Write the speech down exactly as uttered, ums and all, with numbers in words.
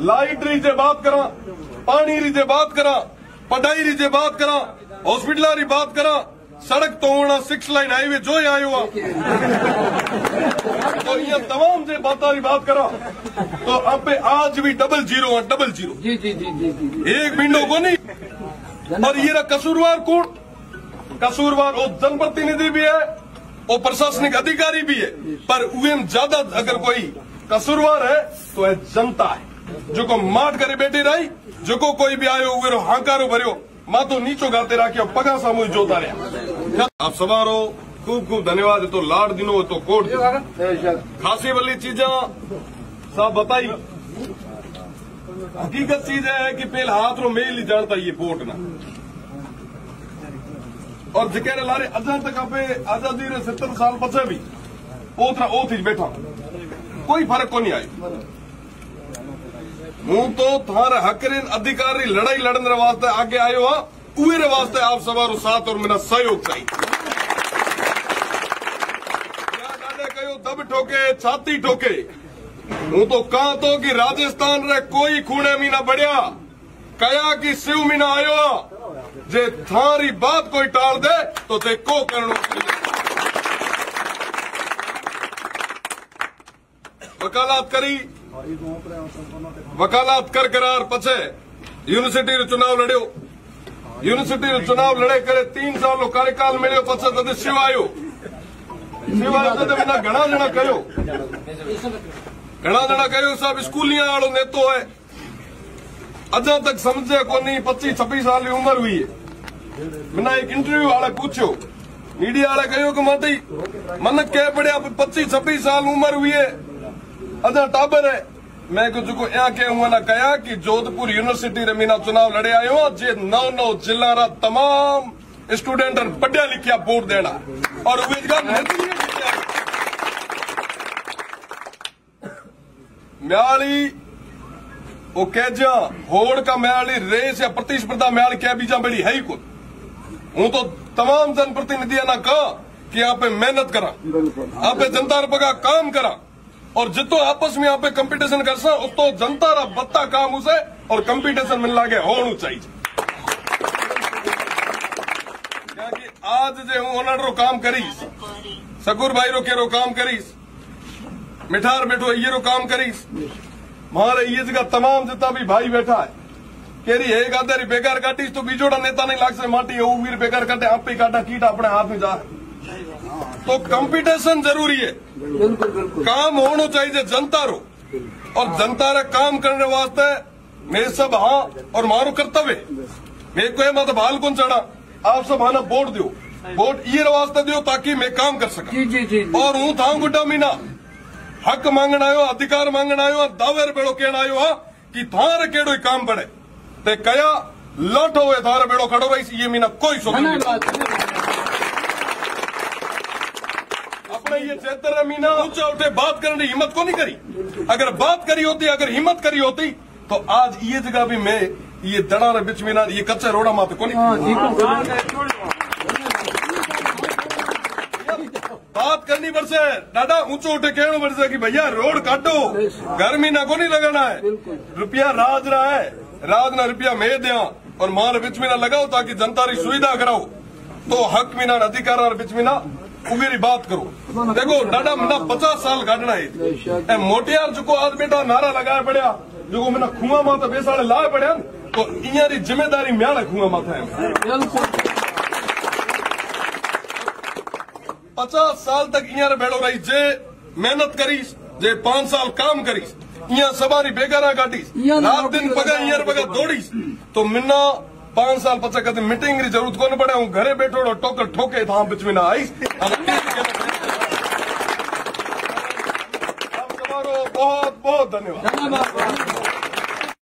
Light री जे बात करा, पानी री जे बात करा, पढ़ाई री जे बात करा, हॉस्पिटल री बात करा, सड़क तो होना सिक्स लाइन हाईवे जो ही आयो तो ये तमाम जे बात री बात करा तो अब आज भी डबल जीरो डबल जीरो जी जी जी जी जी एक विंडो को नहीं। और ये कसूरवार कौन? कसूरवार वो जनप्रतिनिधि भी है और प्रशासनिक अधिकारी भी है, पर उम ज्यादा अगर कोई कसूरवार है तो है जनता है, जो को माट करे बैठी रही, जो को कोई भी आयो उरो हांकारो भरियो मातो नीचो गाते राखियो पगा सामू जोता रहा। आप सवारो खूब खूब धन्यवाद। तो लाड दिनो तो कोट खासी वाली चीजा सब बताई। हकीकत चीज है कि पहले हाथ रो मेल ही जानता ये पोर्ट ना, और जिके लारे अजा तक आपे आजादी रे सत्तर साल पचे भी ओतरा ओत ही बैठा कोई फर्क को नहीं आयो। हूं तो थार हकरे अधिकारी लड़ाई लड़ने रे वास्ते आगे आयो हा, उहे रे वास्ते आप सवारो साथ और मेरा सहयोग चाहिए। क्या दादा कहो दब ठोके छाती ठोके। हूं तो कहा तो कि राजस्थान रे कोई खूणे में ना बढ़िया कया कि शिव में ना आयो हा, जे थारी बात कोई टाल दे तो ते को करणो। वकालत करी, वकालत कर करार पछे यूनिवर्सिटी रो चुनाव लड़ियो, यूनिवर्सिटी रो चुनाव लड़े करे तीन साल रो कार्यकाल मिलियो, पछे तदे शिव आयो। शिव आयो तदे बिना घणा जना कयो घणा जना कयो सब स्कूलियां वालो नेतो है, अजा तक समझे को नहीं, पच्चीस छब्बीस साल की उम्र हुई है। मैंने एक इंटरव्यू वाला पूछो मीडिया वाला कहो कि माती मन कह पड़े पच्चीस छब्बीस साल उम्र हुई है, अजा टाबर है। मैं कुछ को यहाँ कहूँ ना कहा कि जोधपुर यूनिवर्सिटी रे मीना चुनाव लड़े आयो, जे नौ नौ जिला रा तमाम स्टूडेंट पढ़िया लिखिया वोट देना और म्याली वो कैजा होड़ का म्याली रेस या प्रतिस्पर्धा म्याल क्या बीजा बड़ी है ही को। हूं तो तमाम जनप्रतिनिधियां ना कहा कि यहाँ पे मेहनत करा, यहाँ पे जनता का काम करा, और जितो आपस में यहाँ पे कंपटीशन कर सा उतो जनता रा बत्ता काम उसे और कंपटीशन मिल लागे होना चाहिए। क्योंकि आज जो हूं ओनर रो काम करीस, सकूर भाई रो के रो काम करीस, मिठार बैठो ये रो काम करीस, मारे ये जगह तमाम जितना भी भाई बैठा है केरी है गादारी बेकार काटी तो बीजोड़ा नेता नहीं लाग से माटी है वीर बेकार काटे आप पे काटा कीट अपने हाथ में जा। तो कंपटीशन जरूरी है, काम होना चाहिए जनता रो, और जनता रा काम करने वास्ते मेरे सब हाँ और मारो कर्तव्य मेरे को मत बाल कौन चढ़ा। आप सब हाँ ना वोट दो, वोट ये वास्ते दो ताकि मैं काम कर सका। और हूँ था गुड्डा मीना हक मांगना आयो, अधिकार मांगना आयो, दावेर बेड़ो कहना आयो हा कि थार केड़ो काम पड़े ते कया लौट हुए थार बेड़ो खड़ो रही। ये मीना कोई सोच नहीं अपने ये चैत्र मीना ऊंचा उठे बात करने की हिम्मत को नहीं करी। अगर बात करी होती, अगर हिम्मत करी होती तो आज ये जगह भी मैं ये दड़ा रे बीच मीना ये कच्चा रोड़ा मापे को नहीं बात करनी पड़ से दादा ऊंचो उठे कहना पड़ से कि भैया रोड काटो, गर्मी ना को नहीं लगाना है, रुपया राज रहा है, राज ना रुपया मैं दिया और मार बिच में ना लगाओ ताकि जनता की सुविधा कराओ। तो हक मीना अधिकार बिच में ना उगेरी बात करो। देखो दादा मना पचास साल काटना है मोटियार जो को आज बेटा नारा लगाया पड़ा जो को मना खुआ माता बेसाड़े लाए पड़ा तो इं जिम्मेदारी म्याला खुआ माता है। पचास साल तक इं बेड़ो रही जे मेहनत करीस, जे पांच साल काम करीस, इं सवारी बेगारा काटीस, रात दिन पगा इं पगा दौड़ीस तो मिन्ना पांच साल पचा कहते मीटिंग की जरूरत को पड़े। हूँ घरे बैठो और टोकर ठोके था बिच में ना आईस। बहुत बहुत धन्यवाद।